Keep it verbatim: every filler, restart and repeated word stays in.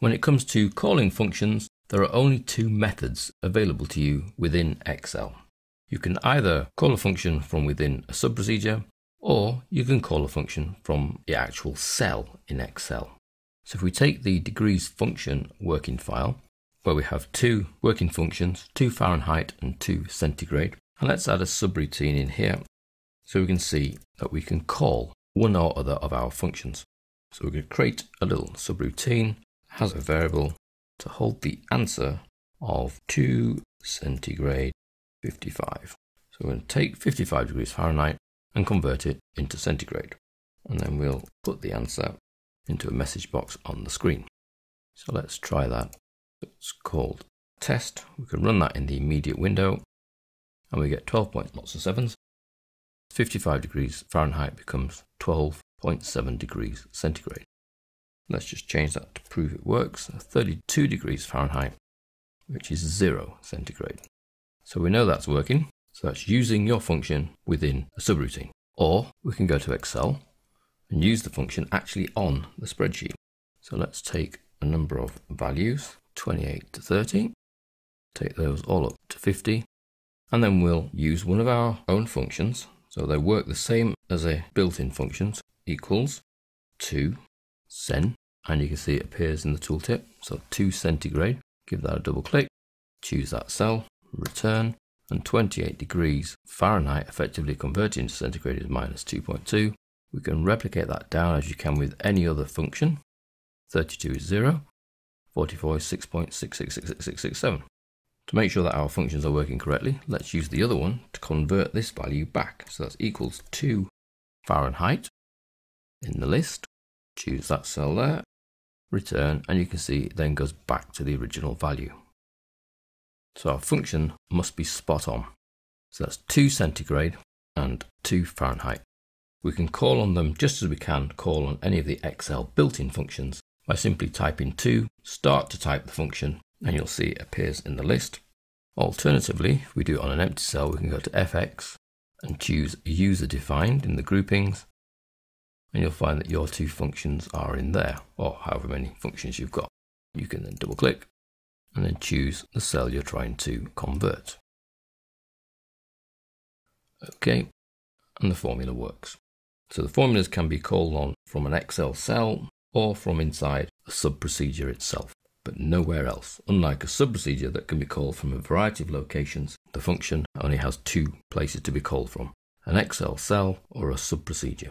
When it comes to calling functions, there are only two methods available to you within Excel. You can either call a function from within a subprocedure, or you can call a function from the actual cell in Excel. So if we take the degrees function working file, where we have two working functions, two Fahrenheit and two centigrade, and let's add a subroutine in here so we can see that we can call one or other of our functions. So we can create a little subroutine, has a variable to hold the answer of two centigrade fifty-five. So we're going to take fifty-five degrees Fahrenheit and convert it into centigrade. And then we'll put the answer into a message box on the screen. So let's try that. It's called test. We can run that in the immediate window and we get twelve points, lots of sevens. fifty-five degrees Fahrenheit becomes twelve point seven degrees centigrade. Let's just change that to prove it works. thirty-two degrees Fahrenheit, which is zero centigrade. So we know that's working. So that's using your function within a subroutine. Or we can go to Excel and use the function actually on the spreadsheet. So let's take a number of values, twenty-eight to thirty, take those all up to fifty, and then we'll use one of our own functions. So they work the same as a built-in functions, equals to cent, and you can see it appears in the tooltip. So two centigrade, give that a double click, choose that cell, return, and twenty-eight degrees Fahrenheit, effectively converted into centigrade, is minus two point two. We can replicate that down as you can with any other function. thirty-two is zero, forty-four is six point six six six six six seven. To make sure that our functions are working correctly, let's use the other one to convert this value back. So that's equals two Fahrenheit in the list. Choose that cell there, return, and you can see it then goes back to the original value. So our function must be spot on. So that's two centigrade and two Fahrenheit. We can call on them just as we can call on any of the Excel built-in functions by simply typing two, start to type the function, and you'll see it appears in the list. Alternatively, if we do it on an empty cell, we can go to F X and choose user defined in the groupings, and you'll find that your two functions are in there, or however many functions you've got. You can then double click and then choose the cell you're trying to convert. Okay, and the formula works. So the formulas can be called on from an Excel cell or from inside a subprocedure itself, but nowhere else. Unlike a subprocedure that can be called from a variety of locations, the function only has two places to be called from, an Excel cell or a subprocedure.